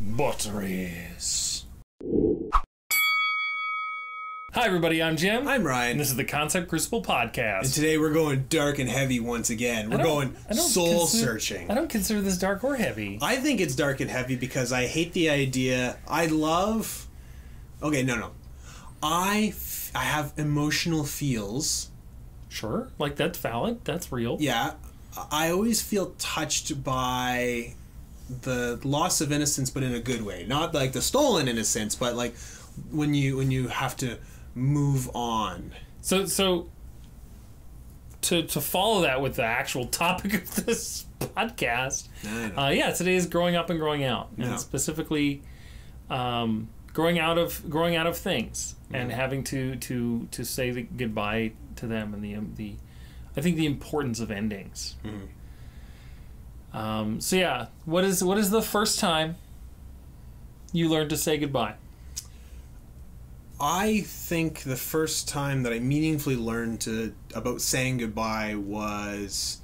Butteries. Hi everybody, I'm Jim. I'm Ryan. And this is the Concept Crucible Podcast. And today we're going dark and heavy once again. We're going soul searching. I don't consider this dark or heavy. I think it's dark and heavy because I hate the idea. I have emotional feels. Sure, like that's valid, that's real. Yeah, I always feel touched by the loss of innocence, but in a good way. Not like the stolen innocence, but like when you have to move on. So to follow that with the actual topic of this podcast, yeah, today is growing up and growing out, and specifically growing out of things and having to say the goodbye to them, and the I think the importance of endings. So yeah, what is the first time you learned to say goodbye? I think the first time that I meaningfully learned about saying goodbye was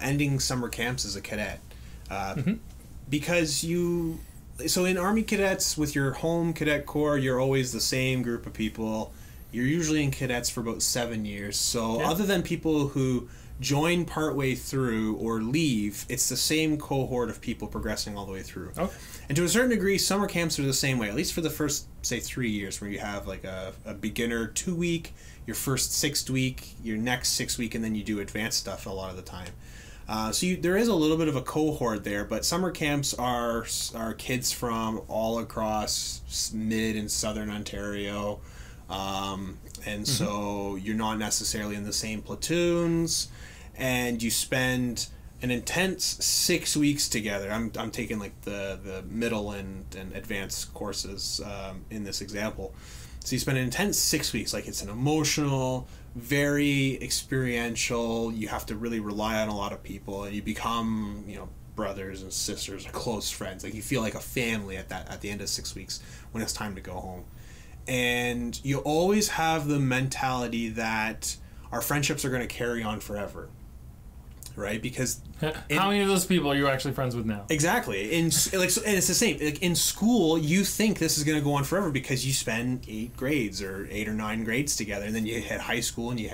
ending summer camps as a cadet, because so in Army Cadets, with your home cadet corps, you're always the same group of people. You're usually in cadets for about 7 years. So other than people who join partway through or leave, it's the same cohort of people progressing all the way through. And to a certain degree, summer camps are the same way, at least for the first, say, 3 years, where you have like a beginner 2-week, your first 6th week, your next 6th week, and then you do advanced stuff a lot of the time. So there is a little bit of a cohort there, but summer camps are kids from all across mid and southern Ontario. And so you're not necessarily in the same platoons, and you spend an intense 6 weeks together. I'm taking like the middle and advanced courses in this example. So you spend an intense 6 weeks. Like, it's an emotional, very experiential. You have to really rely on a lot of people, and you become, you know, brothers and sisters, or close friends. Like, you feel like a family at the end of 6 weeks when it's time to go home. And you always have the mentality that our friendships are going to carry on forever, right? Because how many of those people are you actually friends with now? Exactly. And it's the same. Like, in school, you think this is going to go on forever because you spend 8 grades or 8 or 9 grades together, and then you hit high school and you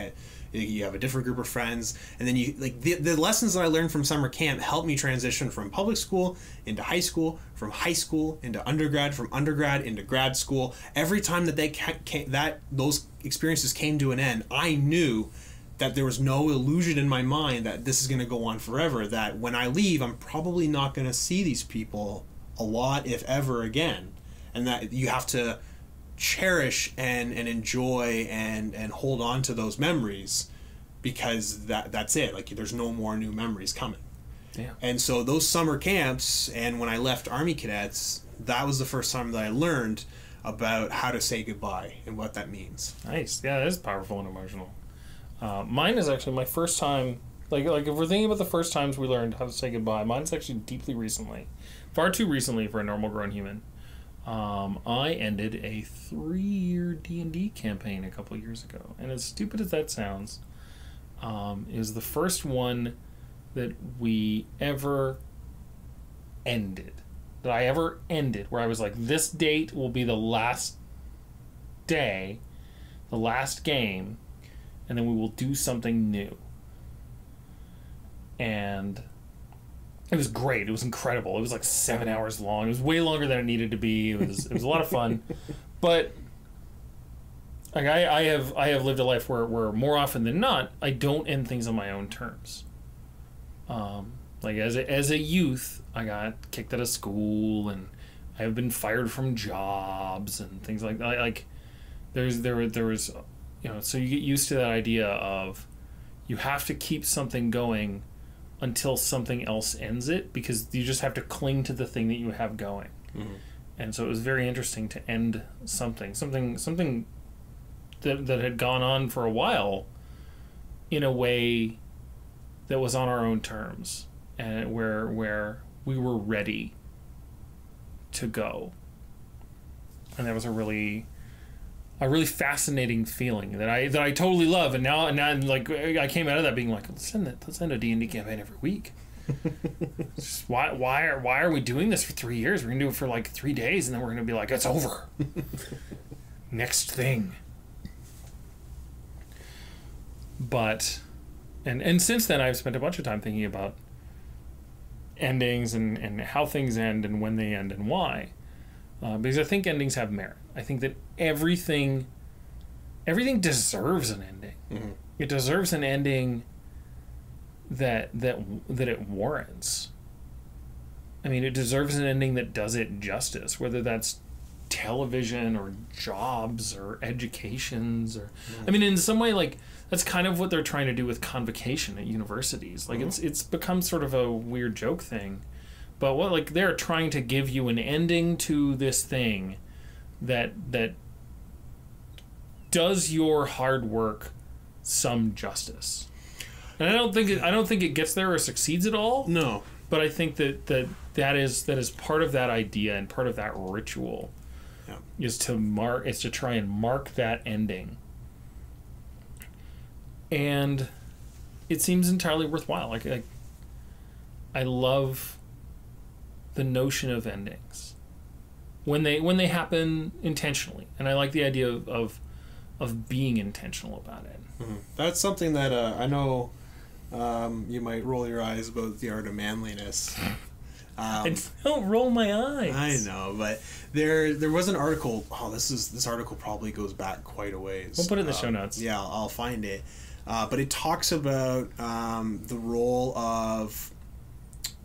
have a different group of friends, and then you like the lessons that I learned from summer camp helped me transition from public school into high school, from high school into undergrad, from undergrad into grad school. Every time that those experiences came to an end, I knew that there was no illusion in my mind that this is going to go on forever, that when I leave, I'm probably not going to see these people a lot, if ever, again, and that you have to cherish and enjoy and hold on to those memories, because that's it. Like, there's no more new memories coming. Yeah. And so those summer camps, and when I left Army Cadets, that was the first time that I learned about how to say goodbye and what that means. Nice. Yeah, that is powerful and emotional. Mine is actually my first time, like if we're thinking about the first times we learned how to say goodbye, mine's actually deeply recently, far too recently for a normal grown human. I ended a 3-year D&D campaign a couple years ago, and as stupid as that sounds, it was the first one that we ever ended, that I ever ended, where I was like, this date will be the last day, the last game, and then we will do something new. And it was great. It was incredible. It was like 7 hours long. It was way longer than it needed to be. It was a lot of fun, but like I have lived a life where more often than not, I don't end things on my own terms. Like as a youth, I got kicked out of school, and I have been fired from jobs and things like that. Like there was, you know. So you get used to that idea of you have to keep something going until something else ends it, because you just have to cling to the thing that you have going. And so it was very interesting to end something that had gone on for a while in a way that was on our own terms, and where we were ready to go. And that was a really fascinating feeling that I totally love, and now like I came out of that being like, let's end a D&D campaign every week. Why are we doing this for 3 years? We're gonna do it for like 3 days, and then we're gonna be like, it's over. Next thing. But, and since then, I've spent a bunch of time thinking about endings and how things end and when they end and why, because I think endings have merit. I think that everything deserves an ending. Mm-hmm. It deserves an ending that it warrants. I mean, it deserves an ending that does it justice, whether that's television or jobs or educations or I mean, in some way, like, that's kind of what they're trying to do with convocation at universities. Like, it's become sort of a weird joke thing, but what, like, they're trying to give you an ending to this thing that does your hard work some justice. And I don't think it gets there or succeeds at all. No, but I think that is part of that idea and part of that ritual. Yeah. Is to try and mark that ending. And it seems entirely worthwhile. Like I love the notion of endings when they happen intentionally, and I like the idea of being intentional about it. Mm-hmm. That's something that I know you might roll your eyes about, the art of manliness. I don't roll my eyes. I know, but there was an article. Oh, this article probably goes back quite a ways. We'll put it in the show notes. Yeah, I'll find it. But it talks about the role of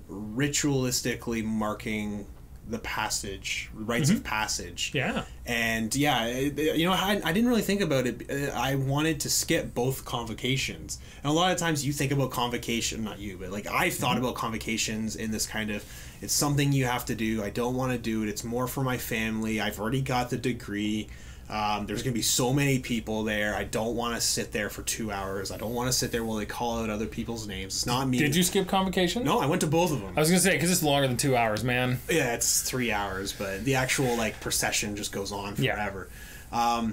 ritualistically marking the passage, rites of passage. Yeah. And yeah, I didn't really think about it. I wanted to skip both convocations. And a lot of times you think about convocation, not you, but like I've thought about convocations in this kind of, it's something you have to do. I don't want to do it. It's more for my family. I've already got the degree. There's going to be so many people there. I don't want to sit there for 2 hours. I don't want to sit there while they call out other people's names. It's not me. Did you skip convocation? No, I went to both of them. I was going to say, because it's longer than 2 hours, man. Yeah, it's 3 hours, but the actual like procession just goes on forever. Yeah.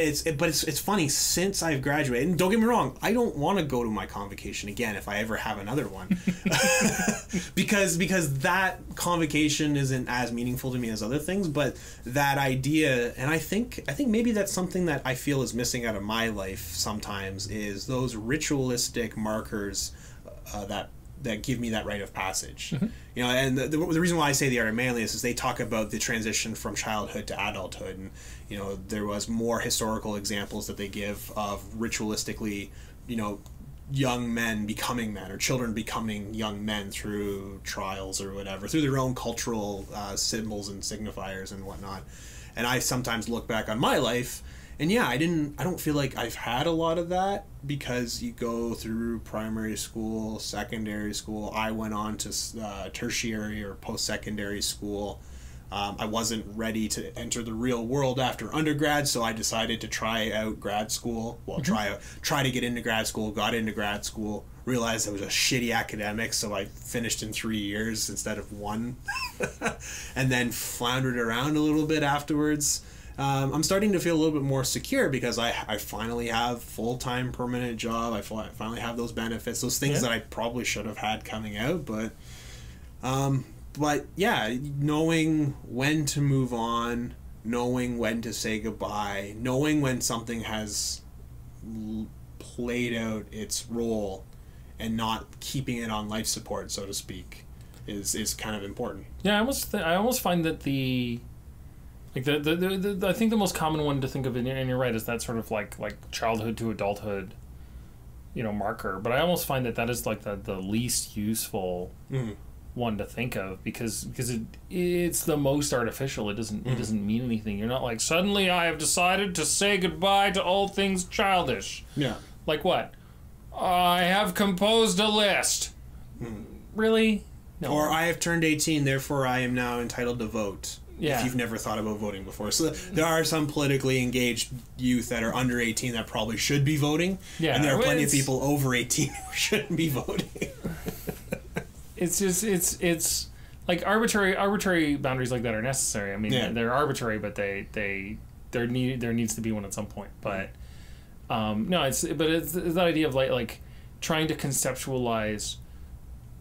But it's funny, since I've graduated, and don't get me wrong, I don't want to go to my convocation again if I ever have another one, because that convocation isn't as meaningful to me as other things. But that idea, and I think maybe that's something that I feel is missing out of my life sometimes, is those ritualistic markers that give me that rite of passage. Mm-hmm. You know, and the reason why I say the art of manliness is they talk about the transition from childhood to adulthood, and you know, there was more historical examples that they give of ritualistically, you know, young men becoming men or children becoming young men through trials or whatever, through their own cultural symbols and signifiers and whatnot. And I sometimes look back on my life, and yeah, I don't feel like I've had a lot of that, because you go through primary school, secondary school. I went on to tertiary or post-secondary school. I wasn't ready to enter the real world after undergrad, so I decided to try out grad school. Well, try to get into grad school. Got into grad school. Realized I was a shitty academic, so I finished in 3 years instead of one, and then floundered around a little bit afterwards. I'm starting to feel a little bit more secure because I finally have full-time permanent job. I finally have those benefits, those things that I probably should have had coming out. But yeah, knowing when to move on, knowing when to say goodbye, knowing when something has played out its role and not keeping it on life support, so to speak, is kind of important. Yeah, I almost find that I think the most common one to think of, and you're right, is that sort of like childhood to adulthood, you know, marker. But I almost find that is like the least useful one to think of, because it's the most artificial. It doesn't mean anything. You're not like, suddenly I have decided to say goodbye to all things childish. Yeah. Like what? I have composed a list. Really? No. Or I have turned 18, therefore I am now entitled to vote. Yeah. If you've never thought about voting before. So there are some politically engaged youth that are under 18 that probably should be voting. Yeah, and there are plenty of people over 18 who shouldn't be voting. it's like arbitrary boundaries like that are necessary. I mean, they're arbitrary, but there needs to be one at some point. But no, it's that idea of like trying to conceptualize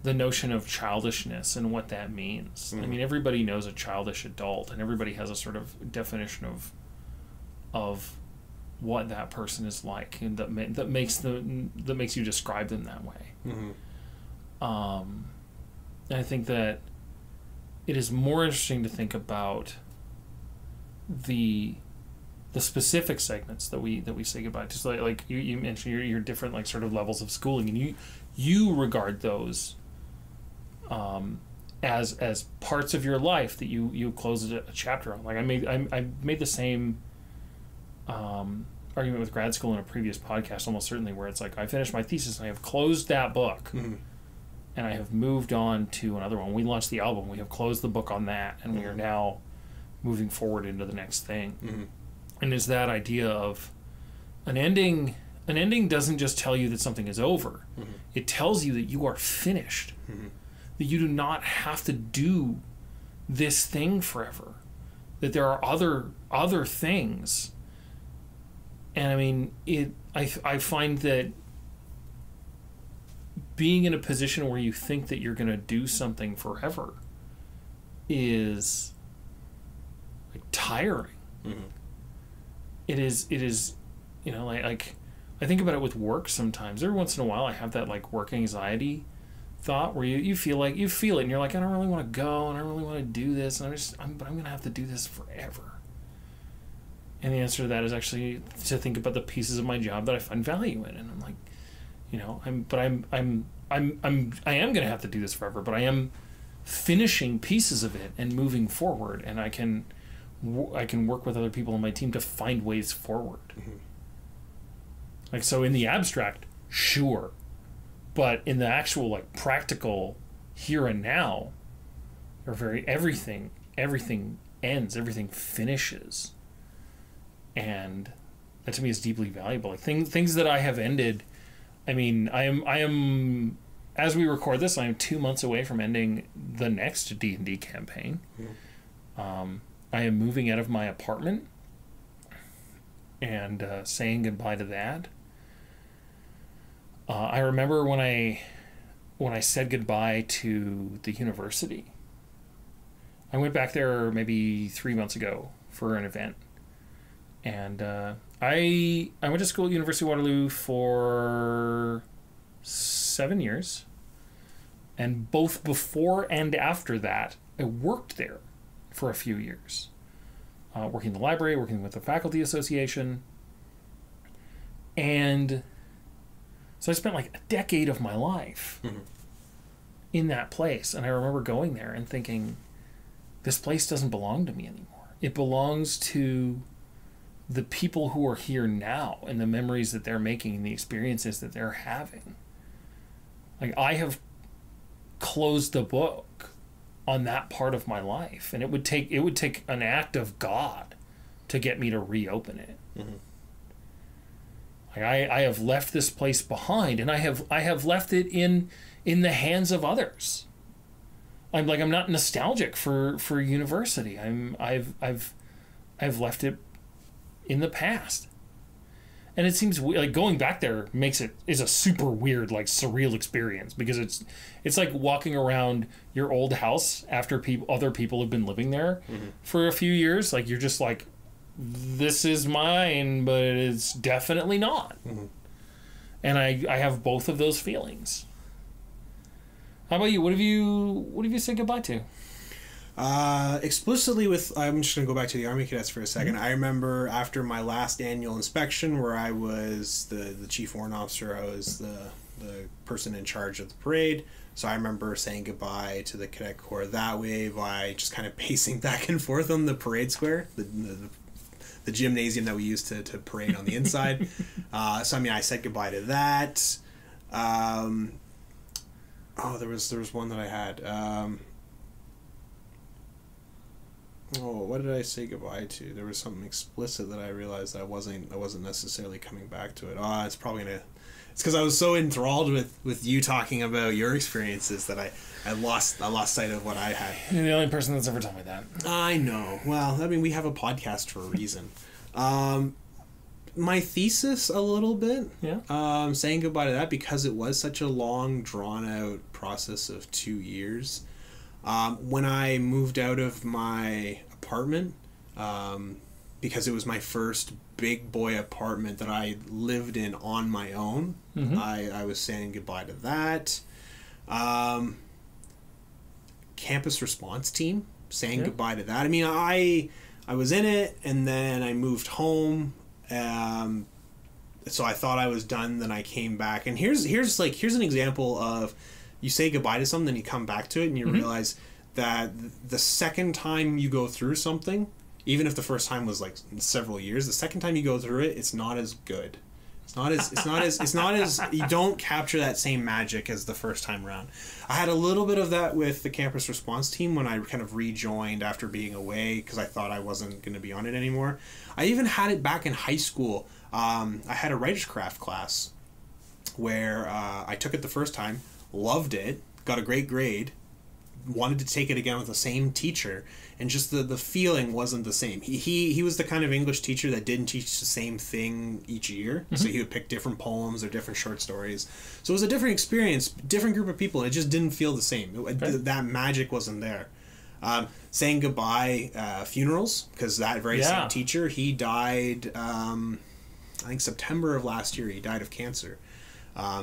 the notion of childishness and what that means. Mm-hmm. I mean, everybody knows a childish adult, and everybody has a sort of definition of what that person is like, and that makes you describe them that way. Mm-hmm. I think that it is more interesting to think about the specific segments that we say goodbye to. So like you mentioned your different like sort of levels of schooling, and you regard those as parts of your life that you close a chapter on. Like I made the same argument with grad school in a previous podcast, almost certainly, where it's like I finished my thesis and I have closed that book. Mm-hmm. And I have moved on to another one. We launched the album. We have closed the book on that, and mm-hmm. we are now moving forward into the next thing. Mm-hmm. And is that idea of an ending? An ending doesn't just tell you that something is over. Mm-hmm. It tells you that you are finished. Mm-hmm. That you do not have to do this thing forever. That there are other things. And I mean, I find that being in a position where you think that you're going to do something forever is like tiring. Mm-hmm. It is, you know, like I think about it with work sometimes. Every once in a while, I have that like work anxiety thought where you feel it, and you're like, I don't really want to go, and I don't really want to do this, and but I'm going to have to do this forever. And the answer to that is actually to think about the pieces of my job that I find value in, and I'm like, you know, I am going to have to do this forever, but I am finishing pieces of it and moving forward, and I can work with other people on my team to find ways forward. Mm-hmm. Like, so in the abstract, sure, but in the actual like practical here and now, everything ends, everything finishes, and that to me is deeply valuable. Like things that I have ended. I mean, I am as we record this, I am 2 months away from ending the next D&D campaign. Mm-hmm. I am moving out of my apartment and saying goodbye to that. I remember when I said goodbye to the university. I went back there maybe 3 months ago for an event, and I went to school at University of Waterloo for 7 years, and both before and after that, I worked there for a few years, working in the library, working with the faculty association. And so I spent like a decade of my life mm-hmm. in that place. And I remember going there and thinking, this place doesn't belong to me anymore. It belongs to the people who are here now, and the memories that they're making, and the experiences that they're having. Like, I have closed the book on that part of my life, and it would take an act of God to get me to reopen it. Mm-hmm. Like I have left this place behind, and I have left it in the hands of others. I'm not nostalgic for university. I've left it in the past, and it seems like going back there is a super weird, like surreal experience, because it's like walking around your old house after other people have been living there mm-hmm. for a few years. Like, you're just like, this is mine, but it's definitely not. Mm-hmm. And I have both of those feelings. How about you? What have you said goodbye to? Explicitly with, I'm just going to go back to the Army Cadets for a second. Mm-hmm. I remember after my last annual inspection, where I was the chief warrant officer, I was the person in charge of the parade. So I remember saying goodbye to the cadet corps that way by just kind of pacing back and forth on the parade square, the gymnasium that we used to parade on the inside. So I mean, I said goodbye to that. There was one that I had. What did I say goodbye to? There was something explicit that I realized that I wasn't necessarily coming back to it. It's probably gonna. It's because I was so enthralled with you talking about your experiences that I lost sight of what I had. You're the only person that's ever told me that. I know. Well, I mean, we have a podcast for a reason. my thesis a little bit. Yeah. Saying goodbye to that because it was such a long, drawn-out process of 2 years. When I moved out of my apartment, because it was my first big boy apartment that I lived in on my own, mm-hmm. I was saying goodbye to that. Campus response team, saying goodbye to that. I mean, I was in it, and then I moved home. So I thought I was done. Then I came back, and here's an example of you say goodbye to something, then you come back to it, and you mm-hmm. realize that the second time you go through something, even if the first time was like several years, the second time you go through it, it's not as good. It's not as you don't capture that same magic as the first time around. I had a little bit of that with the campus response team when I kind of rejoined after being away because I thought I wasn't going to be on it anymore. I even had it back in high school. I had a writer's craft class where I took it the first time, loved it, got a great grade, wanted to take it again with the same teacher, and just the feeling wasn't the same. He was the kind of English teacher that didn't teach the same thing each year, mm-hmm. so he would pick different poems or different short stories. So it was a different experience, different group of people, and it just didn't feel the same. Okay. That magic wasn't there. Saying goodbye, funerals, because that very same teacher, he died, I think September of last year, he died of cancer.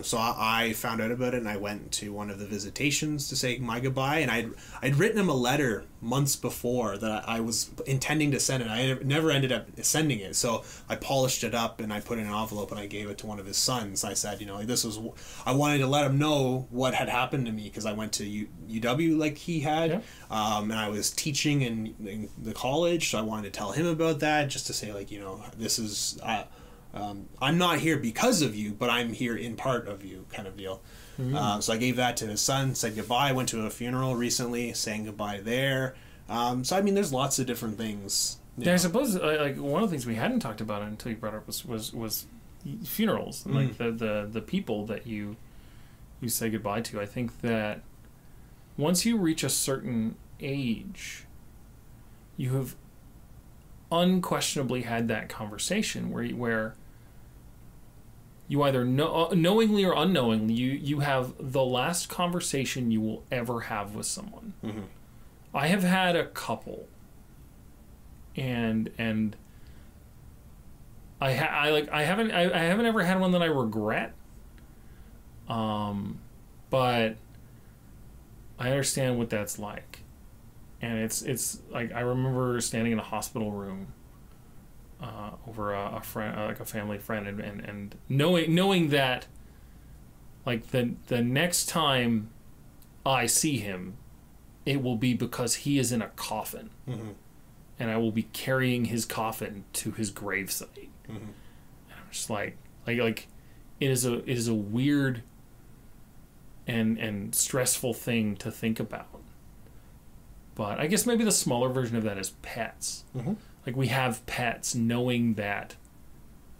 So I found out about it, and I went to one of the visitations to say my goodbye, and I'd written him a letter months before that I was intending to send, and I never ended up sending it. So I polished it up, and I put it in an envelope, and I gave it to one of his sons. I said, you know, this was, I wanted to let him know what had happened to me, because I went to UW like he had, and I was teaching in the college, so I wanted to tell him about that, just to say, like, you know, this is... I'm not here because of you, but I'm here in part of you, kind of deal. Mm-hmm. So I gave that to his son, said goodbye. I went to a funeral recently, saying goodbye there. So I mean, there's lots of different things. I suppose like one of the things we hadn't talked about until you brought it up was funerals, mm-hmm. like the people that you say goodbye to. I think that once you reach a certain age, you have unquestionably had that conversation where you either knowingly or unknowingly, you have the last conversation you will ever have with someone. Mm-hmm. I have had a couple, and I haven't ever had one that I regret. But I understand what that's like, and it's like I remember standing in a hospital room. Over a friend, like a family friend, and knowing that, like the next time I see him, it will be because he is in a coffin, mm-hmm. and I will be carrying his coffin to his gravesite. Mm-hmm. And I'm just like it is a weird and stressful thing to think about. But I guess maybe the smaller version of that is pets. Mm-hmm. Like, we have pets knowing that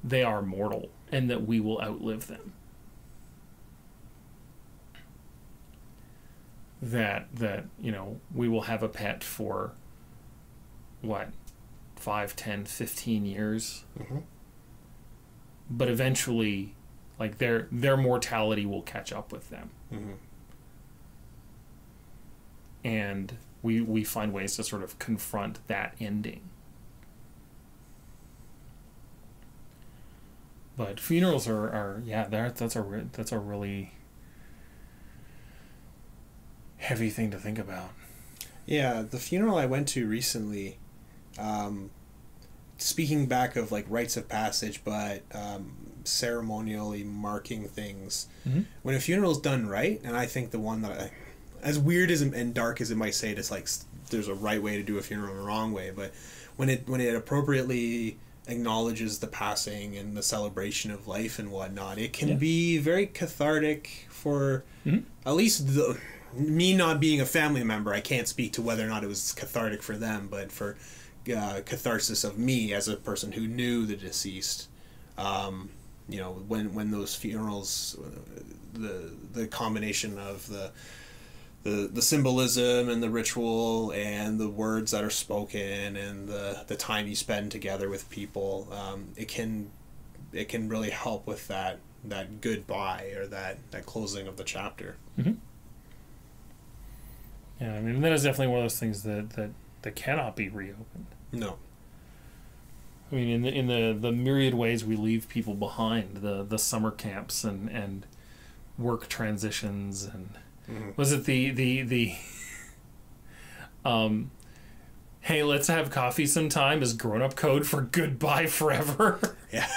they are mortal and that we will outlive them. That you know, we will have a pet for, what, 5, 10, 15 years? Mm-hmm. But eventually, like, their mortality will catch up with them. Mm-hmm. And we find ways to sort of confront that ending. But funerals that's a really heavy thing to think about. Yeah, the funeral I went to recently, speaking back of like rites of passage, but ceremonially marking things. Mm-hmm. When a funeral's done right, and I think the one that as weird as and dark as it might say, it's like there's a right way to do a funeral and a wrong way, but when it appropriately acknowledges the passing and the celebration of life and whatnot, it can be very cathartic for at least me not being a family member. I can't speak to whether or not it was cathartic for them, but for catharsis of me as a person who knew the deceased. You know, when those funerals, the combination of the symbolism and the ritual and the words that are spoken and the time you spend together with people, it can it can really help with that goodbye or that closing of the chapter. Mm-hmm. Yeah, I mean, that is definitely one of those things that cannot be reopened. No. I mean, in the myriad ways we leave people behind, the summer camps and work transitions and mm-hmm. was it the hey, let's have coffee sometime is grown-up code for goodbye forever. Yeah.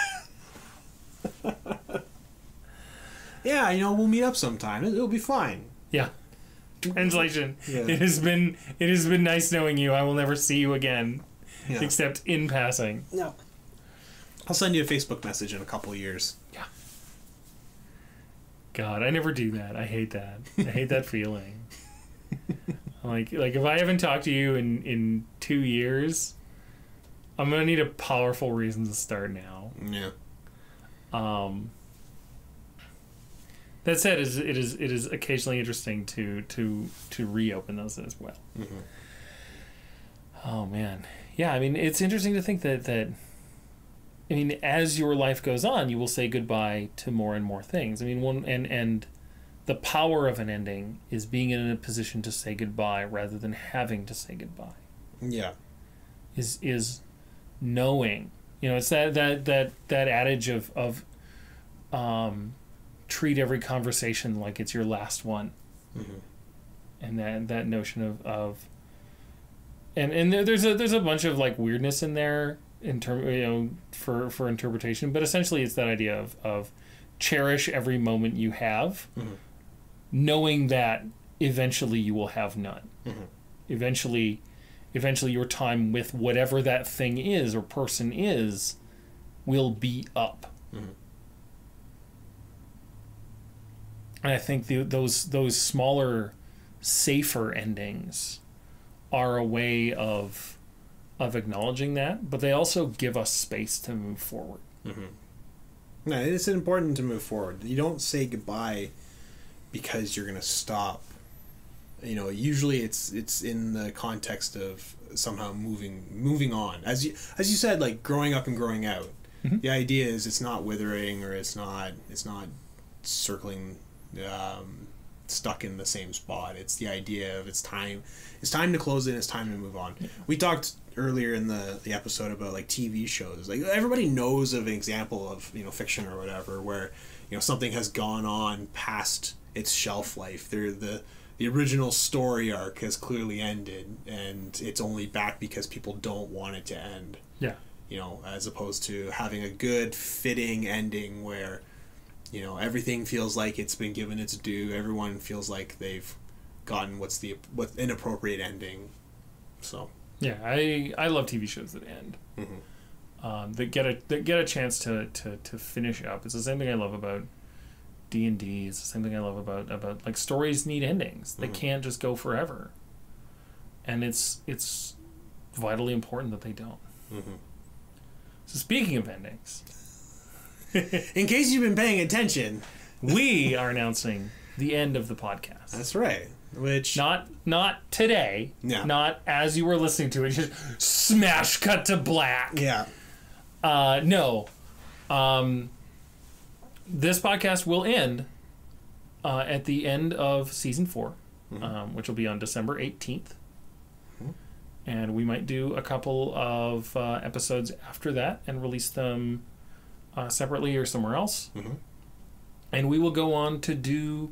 Yeah, you know, we'll meet up sometime. It'll be fine. Yeah. Translation. Yeah. It has been nice knowing you. I will never see you again. Yeah. Except in passing. No. I'll send you a Facebook message in a couple of years. Yeah. God, I never do that. I hate that. I hate that feeling. Like if I haven't talked to you in 2 years, I'm gonna need a powerful reason to start now. Yeah. That said, it is occasionally interesting to reopen those as well. Mm-hmm. Oh man, yeah. I mean, it's interesting to think that. I mean, as your life goes on, you will say goodbye to more and more things. I mean, the power of an ending is being in a position to say goodbye rather than having to say goodbye. Yeah. Is knowing, you know, it's that adage of treat every conversation like it's your last one. Mm-hmm. And that notion of and there's a bunch of like weirdness in there in term, you know, for interpretation, but essentially it's that idea of cherish every moment you have, mm-hmm. knowing that eventually you will have none. Mm-hmm. Eventually your time with whatever that thing is or person is will be up. Mm-hmm. And I think those smaller, safer endings are a way of acknowledging that, but they also give us space to move forward. Mm-hmm. No, it's important to move forward. You don't say goodbye because you're going to stop. You know, usually it's in the context of somehow moving on. As you said, like growing up and growing out. Mm-hmm. The idea is it's not withering or it's not circling. Stuck in the same spot. It's the idea of it's time to close it and it's time to move on. Yeah. We talked earlier in the episode about like TV shows. Like everybody knows of an example of, you know, fiction or whatever where, you know, something has gone on past its shelf life. The original story arc has clearly ended and it's only back because people don't want it to end. Yeah. You know, as opposed to having a good fitting ending where, you know, everything feels like it's been given its due. Everyone feels like they've gotten what's an appropriate ending. So yeah, I love TV shows that end, mm-hmm. that get a chance to finish up. It's the same thing I love about D&D. It's the same thing I love about like stories need endings. They mm-hmm. can't just go forever, and it's vitally important that they don't. Mm-hmm. So speaking of endings. In case you've been paying attention, we are announcing the end of the podcast. That's right. Which not today. Yeah. Not as you were listening to it. Just smash cut to black. Yeah. No. This podcast will end at the end of season 4, mm-hmm. Which will be on December 18th, mm-hmm. and we might do a couple of episodes after that and release them. Separately or somewhere else, mm-hmm. and we will go on to do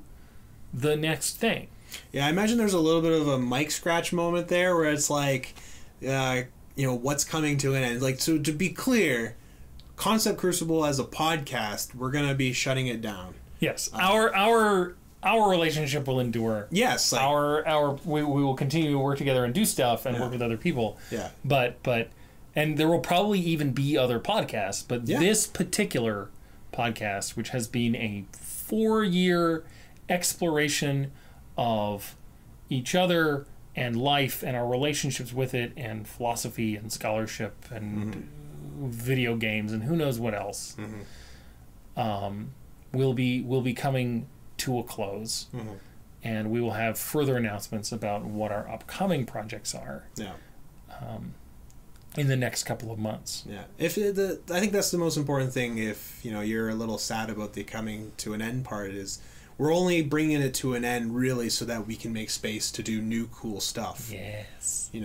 the next thing. Yeah, I imagine there's a little bit of a mic scratch moment there where it's like, you know, what's coming to an end. Like, so to be clear, Concept Crucible as a podcast, we're gonna be shutting it down. Yes, our relationship will endure. Yes, like, we will continue to work together and do stuff and yeah. work with other people. Yeah, but. And there will probably even be other podcasts, but yeah. this particular podcast, which has been a 4-year exploration of each other and life and our relationships with it and philosophy and scholarship and mm-hmm. video games and who knows what else, mm-hmm. will be coming to a close, mm-hmm. and we will have further announcements about what our upcoming projects are. Yeah. in the next couple of months. Yeah, I think that's the most important thing. If you're a little sad about the coming to an end part, is we're only bringing it to an end really so that we can make space to do new cool stuff. Yes. You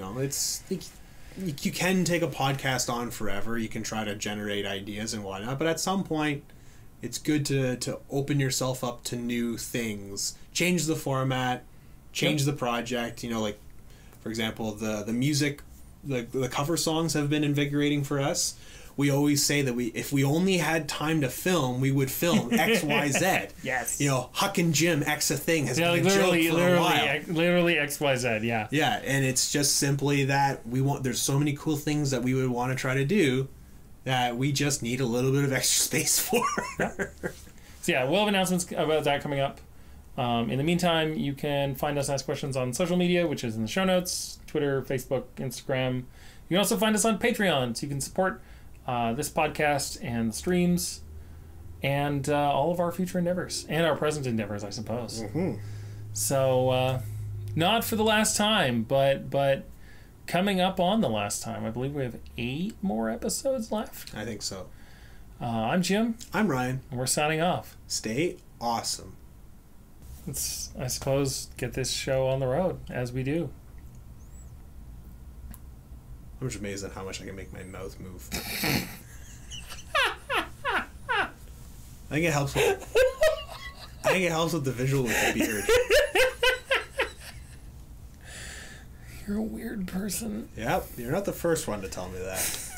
can take a podcast on forever. You can try to generate ideas and whatnot, but at some point, it's good to open yourself up to new things, change the format, change the project. Like for example, the music, the cover songs have been invigorating for us. We always say that if we only had time to film, we would film X, Y, Z. Yes. Huck and Jim X a thing has been a joke for a while. Literally X, Y, Z, yeah. Yeah, and it's just simply that there's so many cool things that we would want to try to do that we just need a little bit of extra space for. So yeah, we'll have announcements about that coming up. In the meantime, you can find us and ask questions on social media, which is in the show notes, Twitter, Facebook, Instagram. You can also find us on Patreon, so you can support this podcast and the streams and all of our future endeavors and our present endeavors, I suppose. So not for the last time, but coming up on the last time, I believe we have 8 more episodes left. I think so. I'm Jim. I'm Ryan. And we're signing off. Stay awesome. Let's, I suppose, get this show on the road, as we do. I'm just amazed at how much I can make my mouth move. I think it helps with, the visual with the beard. You're a weird person. Yep, you're not the first one to tell me that.